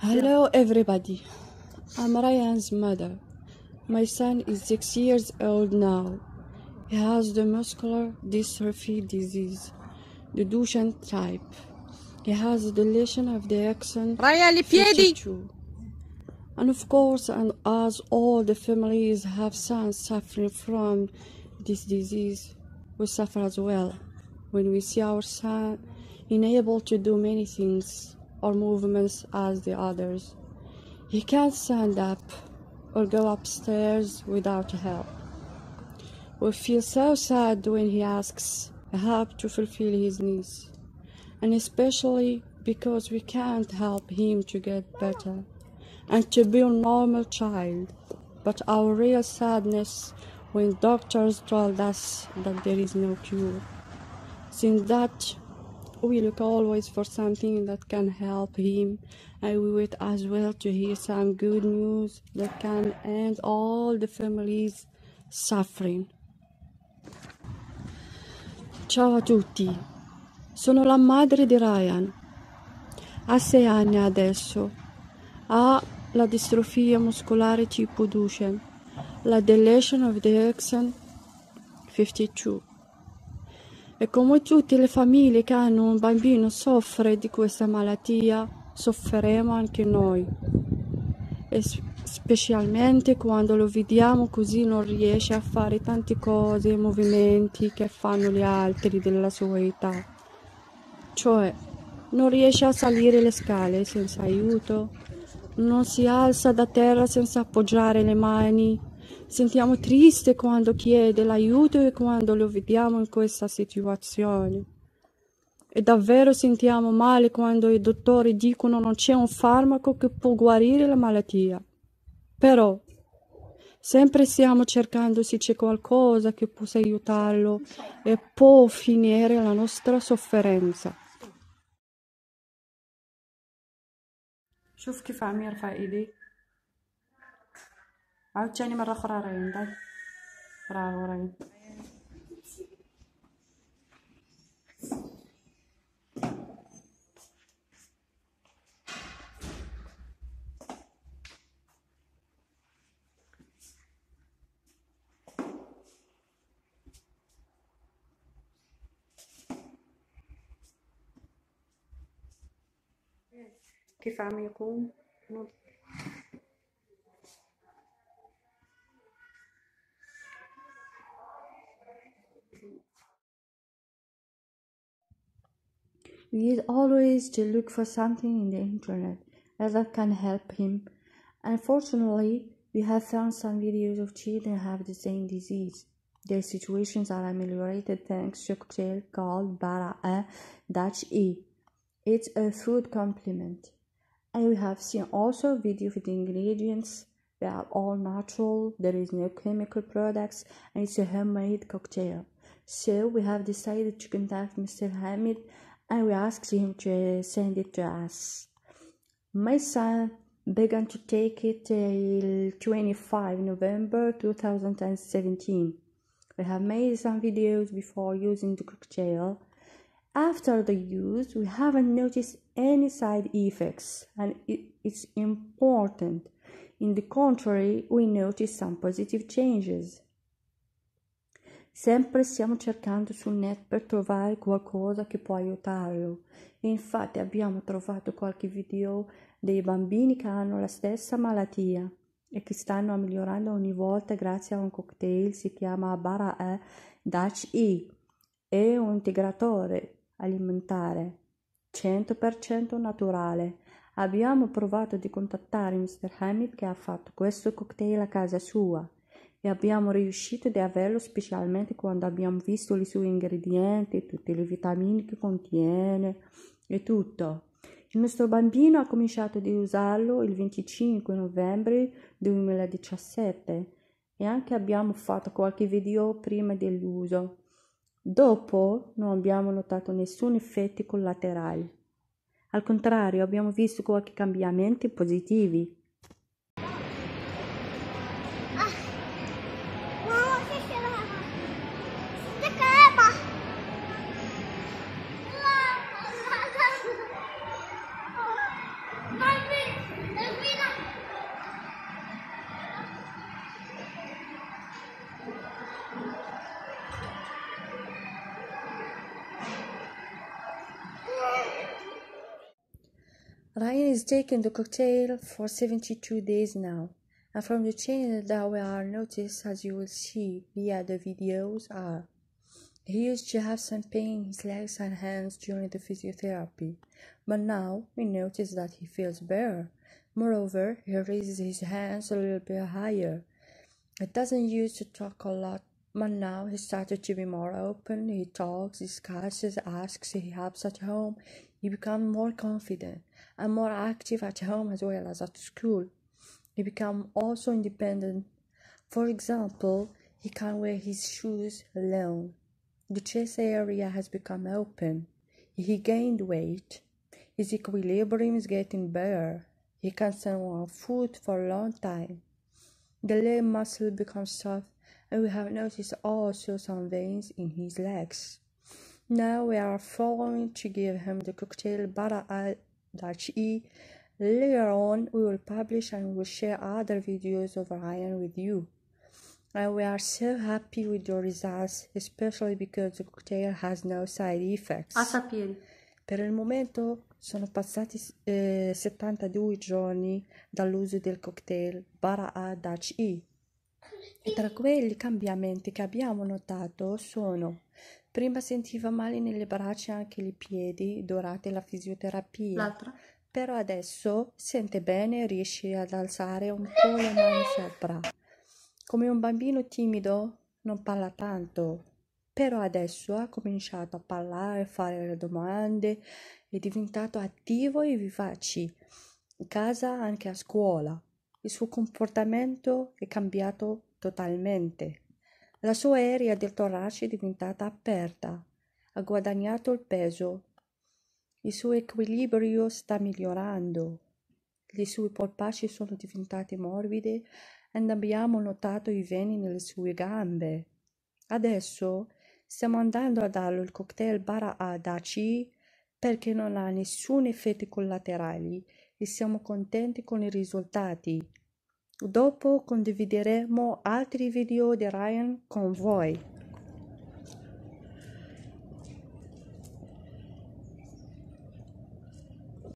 Hello everybody, I'm Ryan's mother. My son is 6 years old now. He has the muscular dystrophy disease, the Duchenne type. He has the deletion of the exon 52. And of course, and as all the families have sons suffering from this disease, we suffer as well when we see our son unable to do many things or movements as the others. He can't stand up or go upstairs without help. We feel so sad when he asks help to fulfill his needs, and especially because we can't help him to get better and to be a normal child. But our real sadness when doctors told us that there is no cure. Since that, we look always for something that can help him, and we wait as well to hear some good news that can end all the family's suffering. Ciao a tutti, sono la madre di Ryan. Ha 6 anni adesso. Ha la distrofia muscolare tipo Duchenne, la deletion of the exon 52. E come tutte le famiglie che hanno un bambino soffre di questa malattia, soffriremo anche noi. E specialmente quando lo vediamo così non riesce a fare tante cose, movimenti che fanno gli altri della sua età. Cioè, non riesce a salire le scale senza aiuto, non si alza da terra senza appoggiare le mani. Sentiamo triste quando chiede l'aiuto e quando lo vediamo in questa situazione. E davvero sentiamo male quando i dottori dicono non c'è un farmaco che può guarire la malattia. Però sempre stiamo cercando se c'è qualcosa che possa aiutarlo e può finire la nostra sofferenza. شوف كيف عم يرفع ايديه. عاود تاني مرة أخرى راين. داك برافو راين. كيف عم يقوم؟ We need always to look for something in the internet that can help him. Unfortunately, we have found some videos of children who have the same disease. Their situations are ameliorated thanks to a cocktail called Bara A.E. It's a food complement. And we have seen also videos with ingredients. They are all natural, there is no chemical products, and it's a homemade cocktail. So we have decided to contact Mr. Hamid, and we asked him to send it to us. My son began to take it till 25 November 2017. We have made some videos before using the cocktail. After the use, we haven't noticed any side effects, and it's important. In the contrary, we noticed some positive changes. Sempre stiamo cercando sul net per trovare qualcosa che può aiutarlo. Infatti abbiamo trovato qualche video dei bambini che hanno la stessa malattia e che stanno migliorando ogni volta grazie a un cocktail, si chiama Bara A.E. È un integratore alimentare 100% naturale. Abbiamo provato di contattare Mr. Hamid che ha fatto questo cocktail a casa sua. E abbiamo riuscito ad averlo specialmente quando abbiamo visto i suoi ingredienti, tutte le vitamine che contiene e tutto. Il nostro bambino ha cominciato ad usarlo il 25 novembre 2017 e anche abbiamo fatto qualche video prima dell'uso. Dopo non abbiamo notato nessun effetto collaterale. Al contrario, abbiamo visto qualche cambiamento positivi. Mommy! Ryan is taking the cocktail for 72 days now, and from the changes that we are noticed, as you will see via the videos, are: he used to have some pain in his legs and hands during the physiotherapy, but now we notice that he feels better. Moreover, he raises his hands a little bit higher. He doesn't used to talk a lot, but now he started to be more open. He talks, discusses, asks, he helps at home. He becomes more confident and more active at home as well as at school. He becomes also independent. For example, he can wear his shoes alone. The chest area has become open. He gained weight. His equilibrium is getting better. He can stand on foot for a long time. The leg muscle becomes soft, and we have noticed also some veins in his legs. Now we are following to give him the cocktail Bara A.E. Later on, we will publish and will share other videos of Ryan with you. And we are so happy with the results, especially because the cocktail has no side effects. Per il momento sono passati 72 giorni dall'uso del cocktail Bara A.E. E tra quelli cambiamenti che abbiamo notato sono: prima sentiva male nelle braccia e anche nei piedi durante la fisioterapia. Però adesso sente bene e riesce ad alzare un po' le mani sopra. Come un bambino timido non parla tanto, però adesso ha cominciato a parlare, a fare le domande, è diventato attivo e vivace, in casa anche a scuola. Il suo comportamento è cambiato totalmente. La sua area del torace è diventata aperta, ha guadagnato il peso, il suo equilibrio sta migliorando, le sue polpacce sono diventate morbide e abbiamo notato i veni nelle sue gambe. Adesso stiamo andando a darlo il cocktail Bara A.E. perché non ha nessun effetto collaterali e siamo contenti con i risultati. Dopo condivideremo altri video di Ryan con voi.